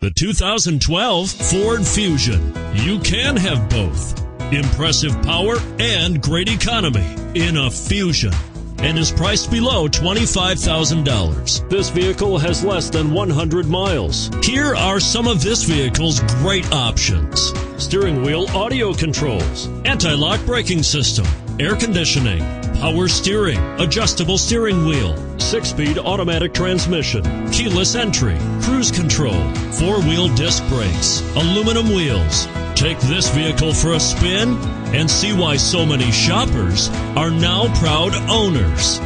The 2012 Ford Fusion. You can have both. Impressive power and great economy in a Fusion, and is priced below $25,000. This vehicle has less than 100 miles. Here are some of this vehicle's great options: steering wheel audio controls, anti-lock braking system, air conditioning, power steering, adjustable steering wheel, 6-speed automatic transmission, keyless entry, cruise control, 4-wheel disc brakes, aluminum wheels. Take this vehicle for a spin and see why so many shoppers are now proud owners.